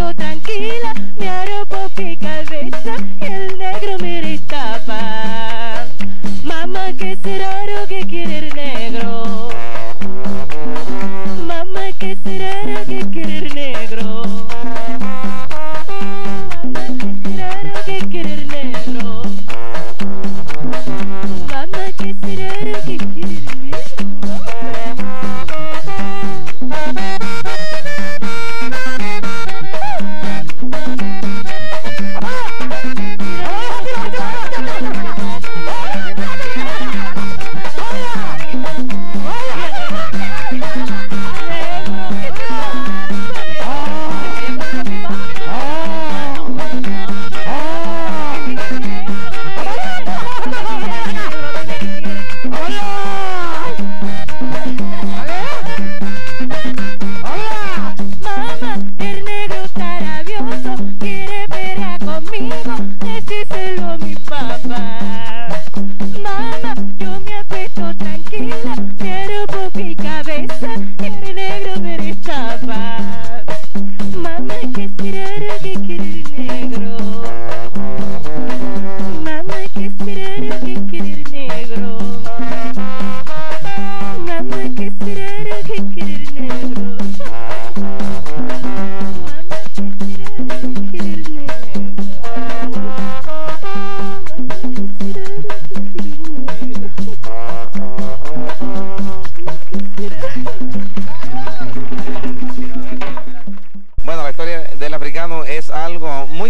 siento tranquila, mi arropo mi cabeza y el negro me destapa. Mamá, ¿qué será lo que quiere el negro? Mamá, ¿qué será lo que quiere el negro? Mamá, ¿qué será lo que quiere el negro? Mamá, ¿qué será lo que quiere el negro?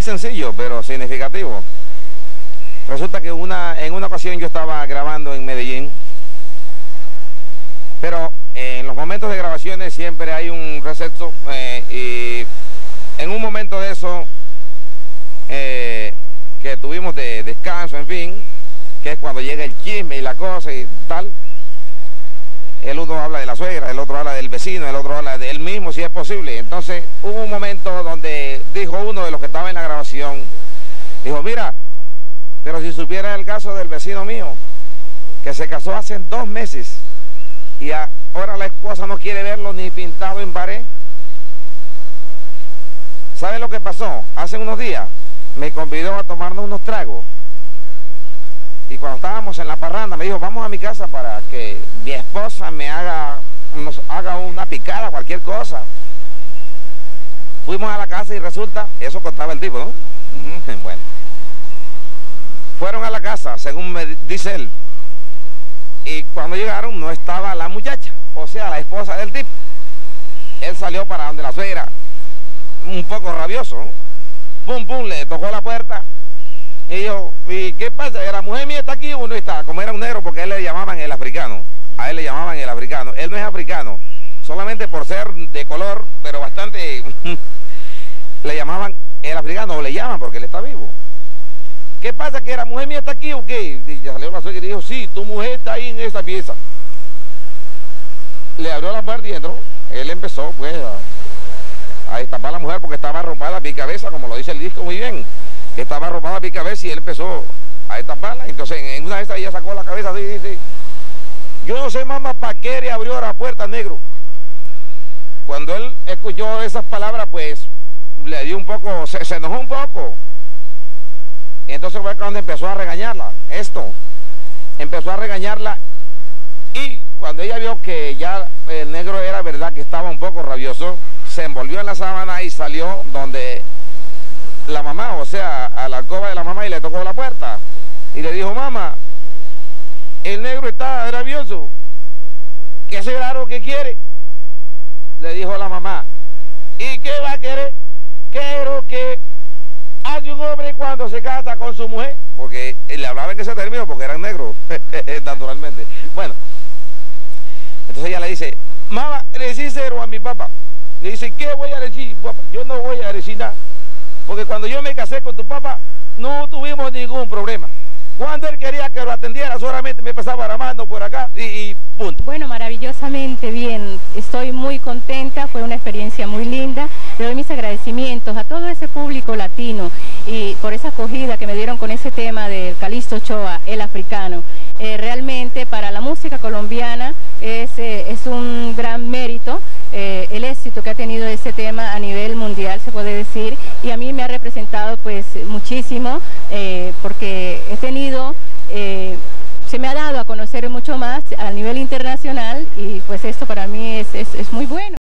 Sencillo, pero significativo. Resulta que en una ocasión yo estaba grabando en Medellín, pero en los momentos de grabaciones siempre hay un receso, y en un momento de eso que tuvimos de descanso, en fin, que es cuando llega el chisme y la cosa y tal, el uno habla de la suegra, el otro habla del vecino, el otro habla de él mismo, si es posible. Entonces hubo un momento donde dijo uno de los que estaba en la grabación, dijo: mira, pero si supiera el caso del vecino mío, que se casó hace 2 meses y ahora la esposa no quiere verlo ni pintado en pared. ¿Sabe lo que pasó? Hace unos días me convidó a tomarnos unos tragos. Y cuando estábamos en la parranda me dijo: vamos a mi casa para que mi esposa nos haga una picada, cualquier cosa. Fuimos a la casa y resulta, eso contaba el tipo, ¿no? Bueno. Fueron a la casa, según me dice él. Y cuando llegaron no estaba la muchacha, o sea, la esposa del tipo. Él salió para donde la suegra, un poco rabioso, ¿no? Pum, pum, le tocó la puerta. Y yo, ¿y qué pasa? ¿La mujer mía está aquí o no está? Como era un negro, porque a él le llamaban el africano. A él le llamaban el africano. Él no es africano, solamente por ser de color, pero bastante. Le llamaban el africano, o le llaman porque él está vivo. ¿Qué pasa? ¿Que la mujer mía está aquí o qué? Y ya salió la suegra y dijo: sí, tu mujer está ahí en esa pieza. Le abrió la puerta y entró. Él empezó, pues, a destapar a la mujer porque estaba arropada mi cabeza, como lo dice el disco muy bien. Estaba arropada mi cabeza y él empezó a destaparla. Entonces en una de esas ella sacó la cabeza así y dice: yo no sé, mamá, ¿para qué le abrió la puerta, negro? Cuando él escuchó esas palabras, pues le dio un poco, se enojó un poco. Entonces fue cuando empezó a regañarla. Empezó a regañarla, y cuando ella vio que ya el negro era verdad que estaba un poco rabioso, se envolvió en la sábana y salió donde la mamá, o sea, a la alcoba de la mamá, y le tocó la puerta y le dijo: mamá, el negro está rabioso, ¿qué será lo que quiere? Le dijo la mamá: ¿y qué va a querer? Quiero que hace un hombre cuando se casa con su mujer, porque le hablaba en ese término porque eran negros, naturalmente. Bueno, entonces ella le dice: mamá, le decí cero a mi papá. Le dice: ¿qué voy a decir, papá? Yo no voy a decir nada, porque cuando yo me casé con tu papá no tuvimos ningún problema. Cuando él quería que lo atendiera solamente me pasaba la mano por acá y punto. Bueno, maravillosamente bien. Estoy muy contenta, fue una experiencia muy linda. Le doy mis agradecimientos a todo ese público latino y por esa acogida que me dieron con ese tema del Calixto Ochoa, el africano. Realmente para la música colombiana es un gran mérito el éxito que ha tenido ese tema a nivel mundial, se puede decir. representado pues muchísimo, porque he tenido, se me ha dado a conocer mucho más a nivel internacional y pues esto para mí es muy bueno.